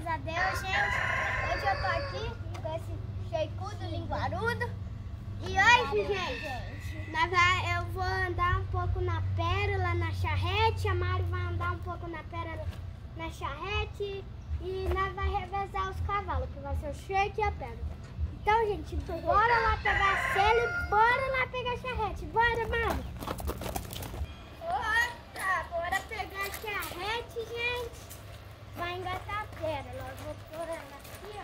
graças a Deus, gente. Hoje eu tô aqui com esse cheicudo, linguarudo. E hoje, gente, eu vou andar um pouco na pérola, na charrete. A Mari vai andar um pouco na pérola, na charrete. E nós vai revezar os cavalos, que vai ser o shake e a pérola. Então, gente, bora lá pegar a cela e bora lá pegar a charrete. Bora, Mari! Opa, bora pegar a charrete, gente. Vai engatar a pérola. Eu vou pôr ela aqui, ó.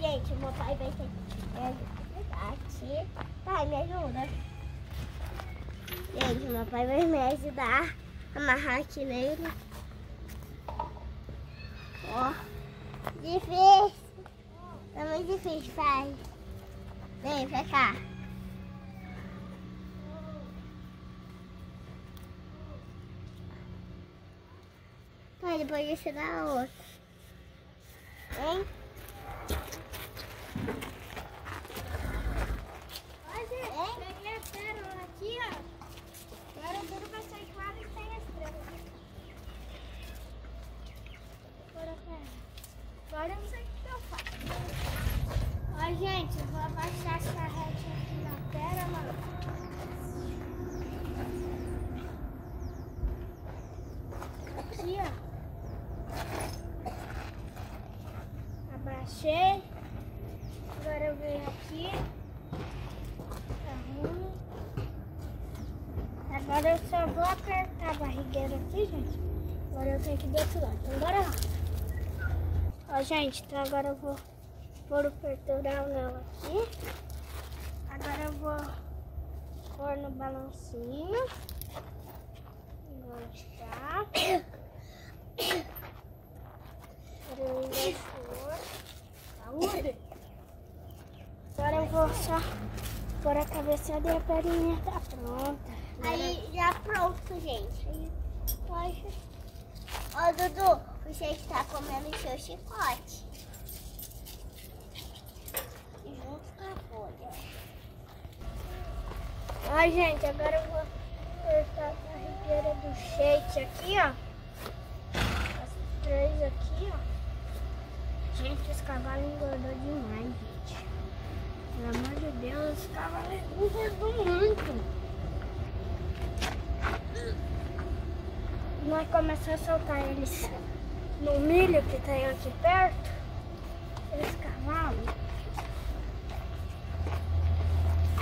Gente, o meu pai vai ter que me ajudar aqui. Pai, me ajuda. Gente, meu pai vai me ajudar a amarrar aqui nele. Ó. Difícil. É muito difícil, pai. Vem pra cá. Pai, ele pode ensinar outro. Hein? Agora eu não sei o que eu faço. Ó, gente, eu vou abaixar a charrete aqui na pérola. Aqui, ó. Abaixei. Agora eu venho aqui. Arrumo. Agora eu só vou apertar a barrigueira aqui, gente. Agora eu tenho que ir do outro lado. Então, bora lá. Ó, gente, então agora eu vou pôr o peitoral nela aqui. Agora eu vou pôr no balancinho. Enganchar. Saúde! Agora eu vou só pôr a cabeçada e a perninha tá pronta. Agora... Aí já pronto, gente. Aí pode... Ó, Dudu! Você está comendo o seu chicote. E junto com a folha. Ó, gente, agora eu vou cortar a barrigueira do shake aqui, ó. As três aqui, ó. Gente, os cavalos engordou demais, gente. Pelo amor de Deus, os cavalos engordou muito. Nós começamos a soltar eles no milho que tem aqui perto, esse cavalo.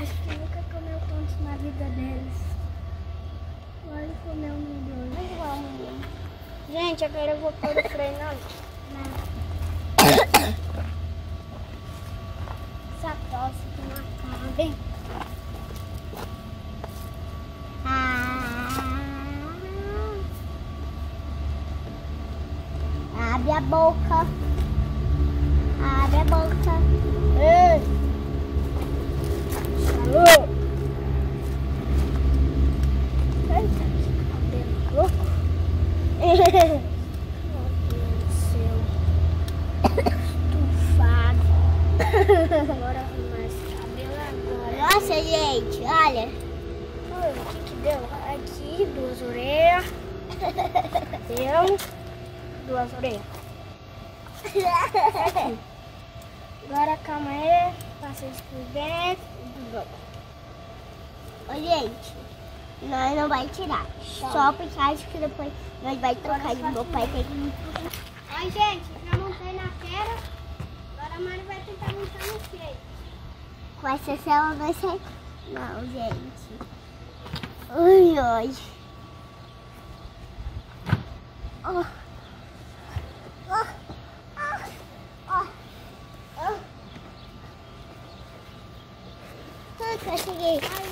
Acho que nunca comeu tanto na vida deles. Agora ele comeu um milho. Não igual um milho. Gente, agora eu vou pôr o freio na essa tosse que não acaba, hein? Abre a boca. Abre a boca. Ei. Alô. Eita, que cabelo louco. Meu Deus do céu. Estufado. Agora arrumar esse cabelo agora. Nossa, gente, olha. O que que deu? Aqui, duas orelhas. Deu. Duas orelhas. Aqui. Agora calma aí. Passa isso por dentro. Ô, gente, nós não vai tirar. Só puxar isso que depois nós vai trocar de meu pai. Ó, gente, já montei na fera. Agora a Mari vai tentar montar no cheio. Com essa cela vai sair. Não, gente. Ui, hoje. Oh. Eu cheguei. Aí, Mari.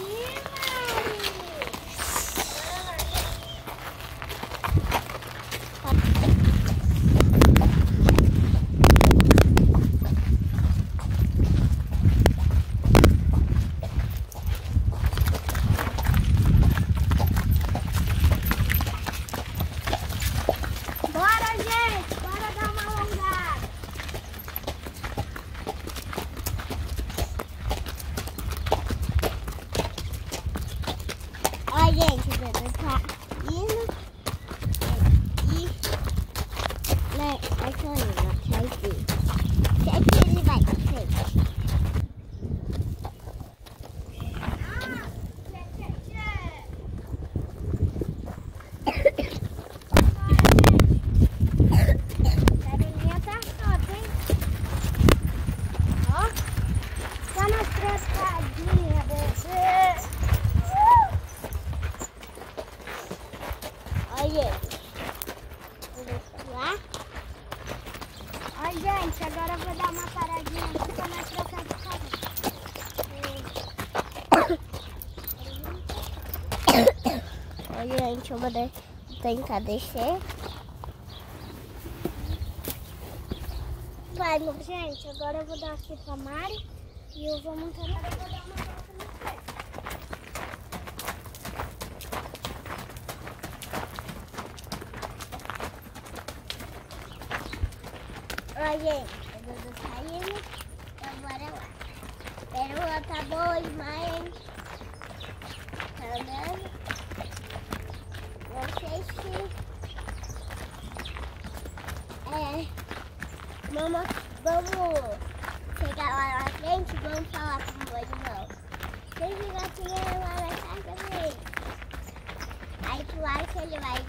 gente, agora eu vou dar uma paradinha aqui pra nós trocar de casa. Olha, gente, eu vou tentar descer. Vai, gente, agora eu vou dar aqui pra Mari e eu vou montar na hora que eu vou dar uma volta no pé. Olha, gente, eu vou saindo, então bora lá. Pérola tá boa demais, tá andando. Não sei se... Mamãe, vamos chegar lá na frente e vamos falar com o boi de novo. Deixa o gatinho lá na casa dele. Aí tu acha que ele vai de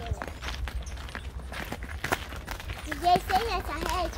novo. DJ, sem essa rede.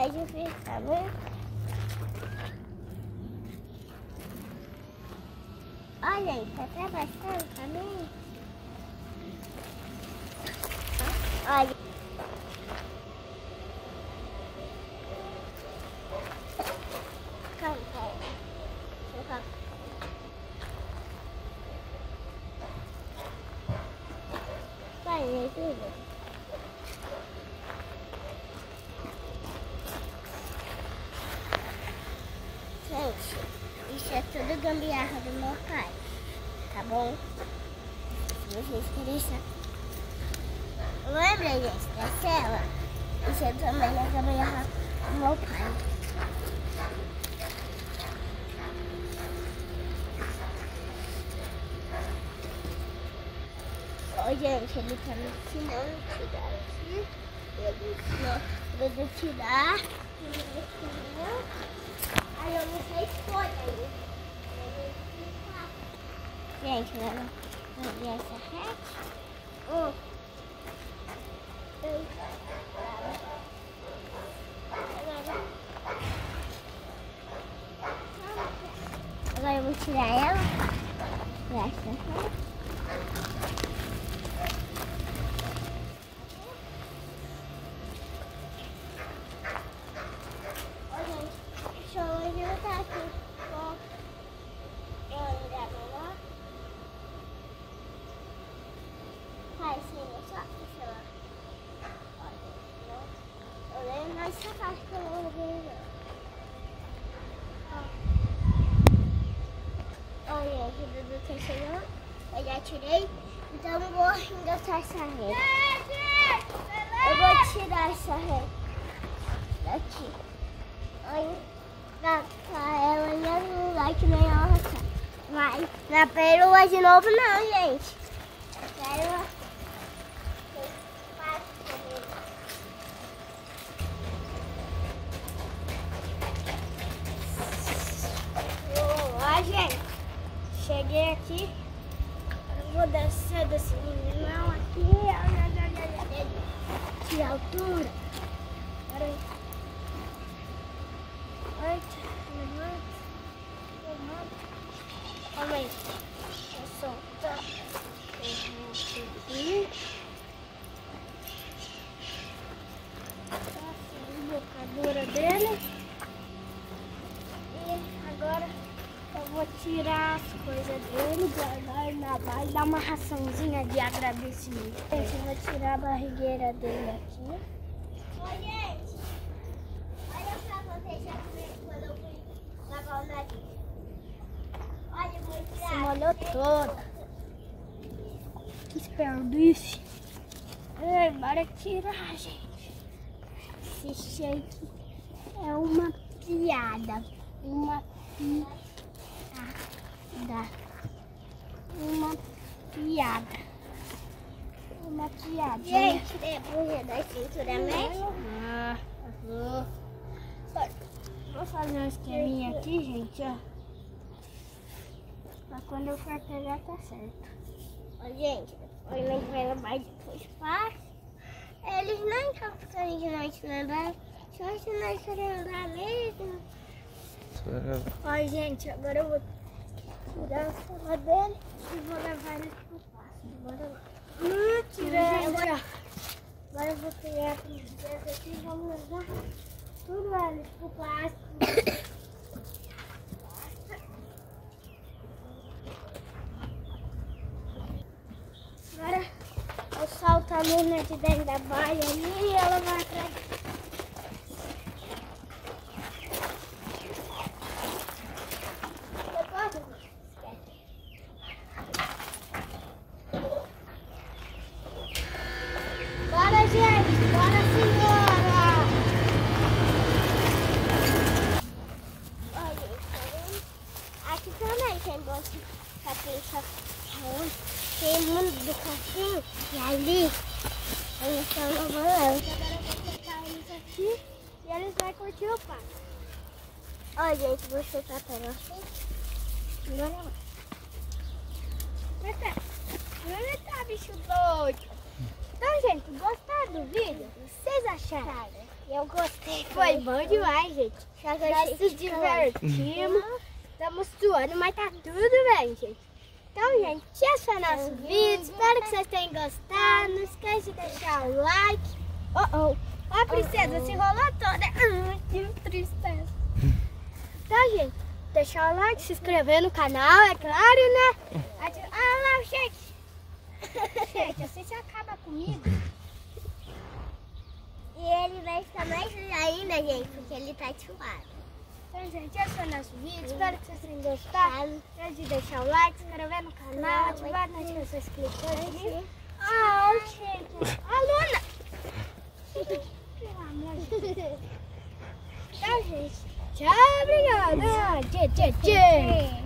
É difícil, tá vendo? Olha aí, tá atravessando também. Olha. Calma, calma. Deixa eu... Vai, me ajuda. Isso é tudo gambiarra do meu pai, tá bom? Se vocês querem saber. Lembra, gente, da cela? Isso é também a gambiarra do meu pai. Ô, gente, ele tá me ensinando a tirar aqui. Ele ensinou a tirar. Aí eu não sei se foi aí. Gente, vamos abrir essa rede. 1, 2, agora. tirar ela. Olha, aqui o Dudu tá chegando. Eu já tirei. Então eu vou engatar essa rede. Eu vou tirar essa rede daqui. Olha, pra ela e anular que nem ela tá. Mas na pérola de novo não, gente. Na pérola. Cheguei aqui, eu vou descer desse meninão aqui, olha, que altura, peraí, levanta, calma aí, vou soltar, eu vou subir, a bocadura dele, e agora... Eu vou tirar as coisas dele, guardar e dar uma raçãozinha de agradecimento. Gente, eu vou tirar a barrigueira dele aqui. Oi, gente! Olha pra vocês já comigo quando eu fui lavar o nariz. Olha, eu vou tirar. Se molhou toda. Que desperdício. Ei, bora tirar, gente. Esse shake é uma piada. Uma piada. Uma piada. Gente, depois da cintura mesmo. Vou fazer um esqueminha aqui, gente, ó. Pra quando eu for pegar, tá certo. Ó, gente, depois a gente vai levar depois paz. Eles não estão ficando de noite andando. Se nós queremos andar mesmo. Ó, gente, agora eu vou tirar a sala dele e vou levar ele pro pasto. Bora lá. Agora eu vou pegar esses dois aqui e vamos levar tudo ali pro pasto. Agora eu solto a Luna de dentro da baia ali e ela vai atrás. Tem muito do café e ali eles estão no balanço. Agora eu vou soltar eles aqui e eles vão curtir o papo. Ó, gente, vou soltar pra nós. Bora lá. Olha tá, bicho doido. Então, gente, gostaram do vídeo? Vocês acharam? Eu gostei. Foi bom demais, gente. Nós se divertimos. Estamos suando, mas tá tudo bem, gente. Então, gente, esse é o nosso vídeo. Espero que vocês tenham gostado. Não esquece de deixar o like. A princesa se enrolou toda. Que tristeza. Então, gente, deixar o like, se inscrever no canal, é claro, né? Olha lá o shake. Gente, assim você acaba comigo. E ele vai ficar mais ainda, gente, porque ele tá ativo. Então, gente, esse foi o nosso vídeo. Espero que vocês tenham gostado. Antes de deixar o like, se inscrever no canal, ativar as notificações clicando. Ah, gente! Aluna! Pelo amor de Deus! Então, gente, tchau, obrigada! Tchê, tchê, tchê!